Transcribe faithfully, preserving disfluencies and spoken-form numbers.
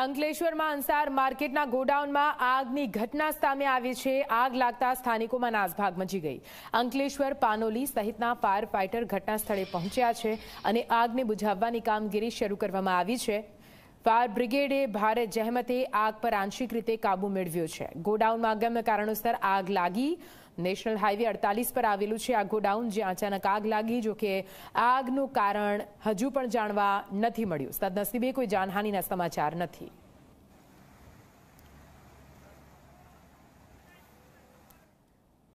અંકલેશ્વરમાં અંસાર માર્કેટના ગોડાઉનમાં આગની ઘટના સામે આવી છે. આગ લાગતા સ્થાનિકોમાં નાસભાગ મચી ગઈ. અંકલેશ્વર, પાનોલી સહિતના ફાયર ફાઇટર ઘટના સ્થળે પહોંચ્યા છે અને આગને બુઝાવવાની કામગીરી શરૂ કરવામાં આવી છે. ફાયર બ્રિગેડે ભારે જહેમતે આગ પર આંશિક રીતે કાબુ મેળવ્યો છે. ગોડાઉનમાં અગમ્ય કારણોસર આગ લાગી. નેશનલ હાઈવે અડતાલીસ પર આવેલું છે આ ગોડાઉન, જ્યાં અચાનક આગ લાગી. જો કે આગનું કારણ હજુ પણ જાણવા નથી મળ્યું. સદનસીબે કોઈ જાનહાનિના સમાચાર નથી.